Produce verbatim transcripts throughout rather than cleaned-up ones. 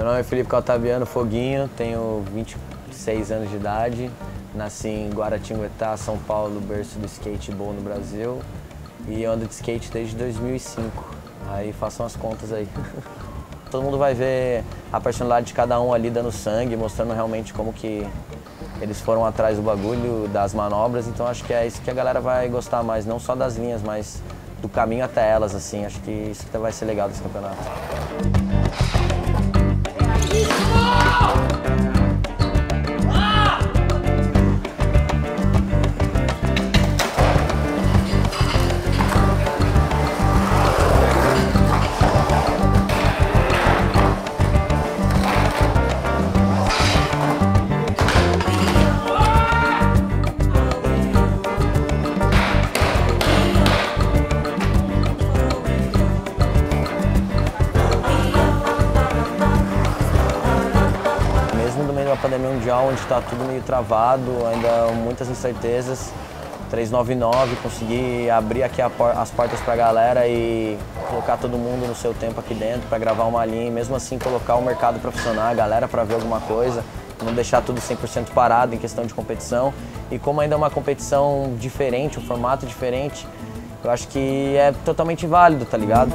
Meu nome é Felipe Cautaviano Foguinho, tenho vinte e seis anos de idade, nasci em Guaratinguetá, São Paulo, berço do skateball no Brasil, e ando de skate desde dois mil e cinco, aí façam as contas aí. Todo mundo vai ver a personalidade de cada um ali dando sangue, mostrando realmente como que eles foram atrás do bagulho, das manobras, então acho que é isso que a galera vai gostar mais, não só das linhas, mas do caminho até elas, assim, acho que isso vai ser legal desse campeonato. Pandemia mundial, onde está tudo meio travado, ainda muitas incertezas. trezentos e noventa e nove, consegui abrir aqui a por as portas para a galera e colocar todo mundo no seu tempo aqui dentro para gravar uma linha e mesmo assim colocar o mercado para funcionar, a galera para ver alguma coisa, não deixar tudo cem por cento parado em questão de competição. E como ainda é uma competição diferente, um formato diferente, eu acho que é totalmente válido, tá ligado?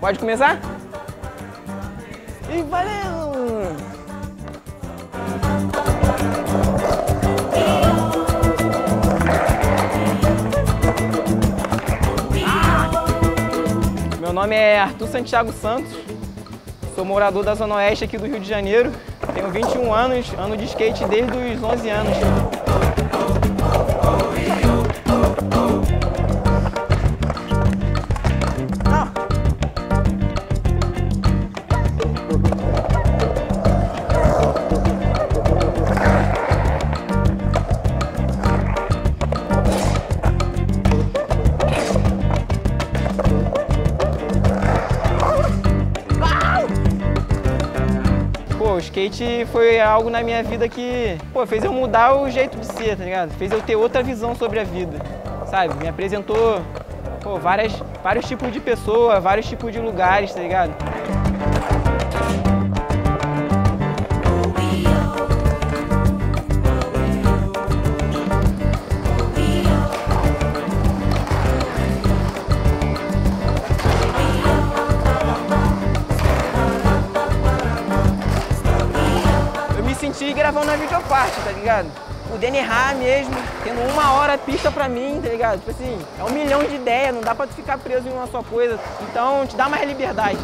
Pode começar? E valeu! Ah! Meu nome é Arthur Santiago Santos, sou morador da Zona Oeste aqui do Rio de Janeiro, tenho vinte e um anos, ando de skate desde os onze anos. O skate foi algo na minha vida que, pô, fez eu mudar o jeito de ser, tá ligado? Fez eu ter outra visão sobre a vida, sabe? Me apresentou, pô, várias, vários tipos de pessoa, vários tipos de lugares, tá ligado? Gravando na videoparte, tá ligado? Podendo errar mesmo, tendo uma hora a pista pra mim, tá ligado? Tipo assim, é um milhão de ideias, não dá pra tu ficar preso em uma só coisa, então te dá mais liberdade.